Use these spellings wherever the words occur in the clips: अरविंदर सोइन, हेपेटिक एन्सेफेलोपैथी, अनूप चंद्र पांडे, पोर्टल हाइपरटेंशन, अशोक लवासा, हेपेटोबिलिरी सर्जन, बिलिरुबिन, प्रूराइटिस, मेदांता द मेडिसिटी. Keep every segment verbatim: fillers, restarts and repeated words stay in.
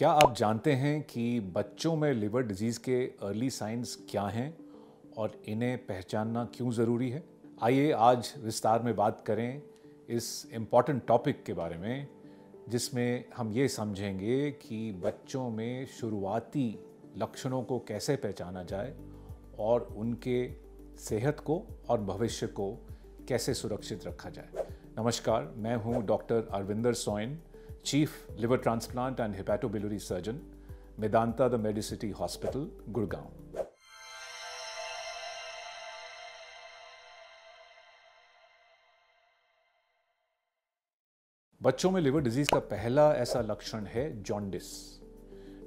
क्या आप जानते हैं कि बच्चों में लिवर डिजीज़ के अर्ली साइंस क्या हैं और इन्हें पहचानना क्यों ज़रूरी है? आइए आज विस्तार में बात करें इस इम्पॉर्टेंट टॉपिक के बारे में, जिसमें हम ये समझेंगे कि बच्चों में शुरुआती लक्षणों को कैसे पहचाना जाए और उनके सेहत को और भविष्य को कैसे सुरक्षित रखा जाए। नमस्कार, मैं हूँ doctor अरविंदर सोइन, chief liver transplant and हेपेटोबिलिरी सर्जन, मेदांता द मेडिसिटी hospital, Gurgaon. बच्चों में लिवर डिजीज़ का पहला ऐसा लक्षण है जॉन्डिस।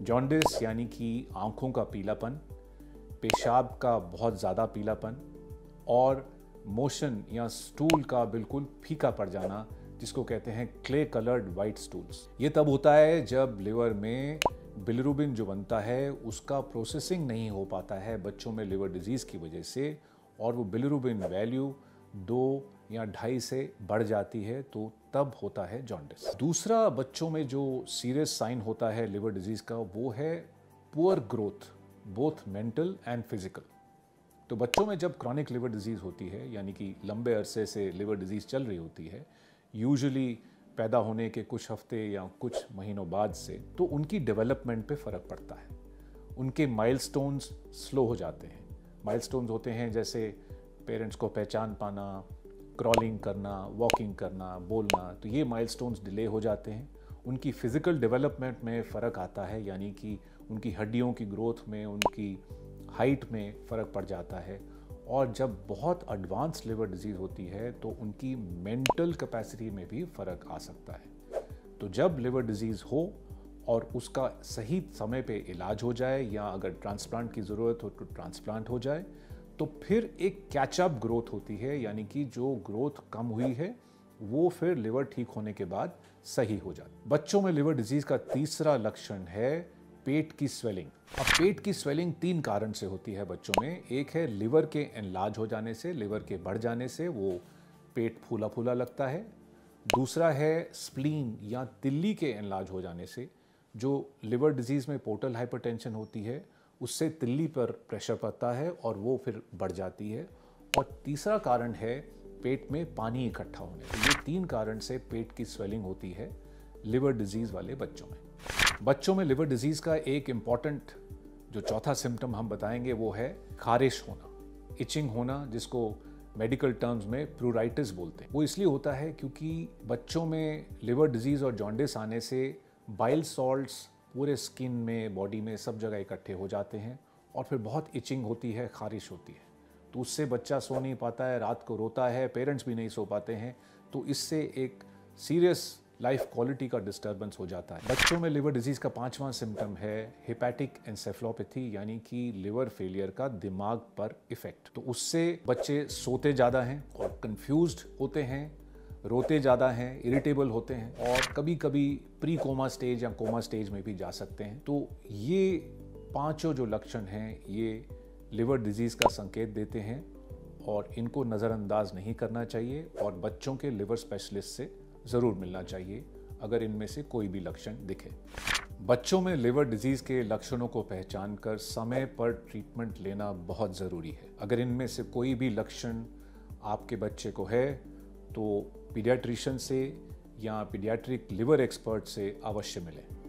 जॉन्डिस यानी कि आंखों का पीलापन, पेशाब का बहुत ज़्यादा पीलापन और मोशन या स्टूल का बिल्कुल फीका पड़ जाना, जिसको कहते हैं क्ले कलर्ड वाइट स्टूल्स। ये तब होता है जब लिवर में बिलिरुबिन जो बनता है उसका प्रोसेसिंग नहीं हो पाता है बच्चों में लिवर डिजीज़ की वजह से, और वो बिलिरुबिन वैल्यू दो या ढाई से बढ़ जाती है, तो तब होता है जॉन्डिस। दूसरा बच्चों में जो सीरियस साइन होता है लिवर डिजीज़ का वो है poor growth, both mental and physical. तो बच्चों में जब क्रॉनिक लिवर डिजीज़ होती है, यानी कि लंबे अरसे से लिवर डिजीज़ चल रही होती है, यूजुअली पैदा होने के कुछ हफ्ते या कुछ महीनों बाद से, तो उनकी डेवलपमेंट पे फ़र्क पड़ता है। उनके माइलस्टोन्स स्लो हो जाते हैं। माइलस्टोन्स होते हैं जैसे पेरेंट्स को पहचान पाना, क्रॉलिंग करना, वॉकिंग करना, बोलना, तो ये माइलस्टोन्स डिले हो जाते हैं। उनकी फ़िज़िकल डेवलपमेंट में फ़र्क आता है, यानी कि उनकी हड्डियों की ग्रोथ में, उनकी हाइट में फ़र्क पड़ जाता है। और जब बहुत एडवांस लिवर डिजीज़ होती है तो उनकी मेंटल कैपेसिटी में भी फ़र्क आ सकता है। तो जब लिवर डिजीज़ हो और उसका सही समय पे इलाज हो जाए, या अगर ट्रांसप्लांट की ज़रूरत हो तो ट्रांसप्लांट हो जाए, तो फिर एक कैचअप ग्रोथ होती है, यानी कि जो ग्रोथ कम हुई है वो फिर लिवर ठीक होने के बाद सही हो जाती है। बच्चों में लिवर डिजीज़ का तीसरा लक्षण है पेट की स्वेलिंग। अब पेट की स्वेलिंग तीन कारण से होती है बच्चों में। एक है लिवर के एनलार्ज हो जाने से, लिवर के बढ़ जाने से वो पेट फूला फूला लगता है। दूसरा है स्प्लीन या तिल्ली के एनलार्ज हो जाने से। जो लिवर डिजीज़ में पोर्टल हाइपरटेंशन होती है उससे तिल्ली पर प्रेशर पड़ता है और वो फिर बढ़ जाती है। और तीसरा कारण है पेट में पानी इकट्ठा होने। तो ये तीन कारण से पेट की स्वेलिंग होती है लिवर डिजीज़ वाले बच्चों में। बच्चों में लिवर डिजीज़ का एक इम्पॉर्टेंट जो चौथा सिम्टम हम बताएंगे वो है खारिश होना, इचिंग होना, जिसको मेडिकल टर्म्स में प्रूराइटिस बोलते हैं। वो इसलिए होता है क्योंकि बच्चों में लिवर डिजीज़ और जॉन्डिस आने से बाइल सॉल्ट्स पूरे स्किन में, बॉडी में, सब जगह इकट्ठे हो जाते हैं और फिर बहुत इचिंग होती है, खारिश होती है। तो उससे बच्चा सो नहीं पाता है, रात को रोता है, पेरेंट्स भी नहीं सो पाते हैं। तो इससे एक सीरियस लाइफ क्वालिटी का डिस्टर्बेंस हो जाता है। बच्चों में लिवर डिजीज़ का पांचवा सिम्टम है हेपेटिक एन्सेफेलोपैथी, यानी कि लिवर फेलियर का दिमाग पर इफेक्ट। तो उससे बच्चे सोते ज़्यादा हैं और कंफ्यूज्ड होते हैं, रोते ज़्यादा हैं, इरिटेबल होते हैं और कभी कभी प्री कोमा स्टेज या कोमा स्टेज में भी जा सकते हैं। तो ये पाँचों जो लक्षण हैं ये लिवर डिजीज़ का संकेत देते हैं और इनको नज़रअंदाज नहीं करना चाहिए और बच्चों के लिवर स्पेशलिस्ट से ज़रूर मिलना चाहिए अगर इनमें से कोई भी लक्षण दिखे। बच्चों में लिवर डिजीज़ के लक्षणों को पहचान कर समय पर ट्रीटमेंट लेना बहुत ज़रूरी है। अगर इनमें से कोई भी लक्षण आपके बच्चे को है तो पीडियाट्रिशियन से या पीडियाट्रिक लिवर एक्सपर्ट से अवश्य मिलें।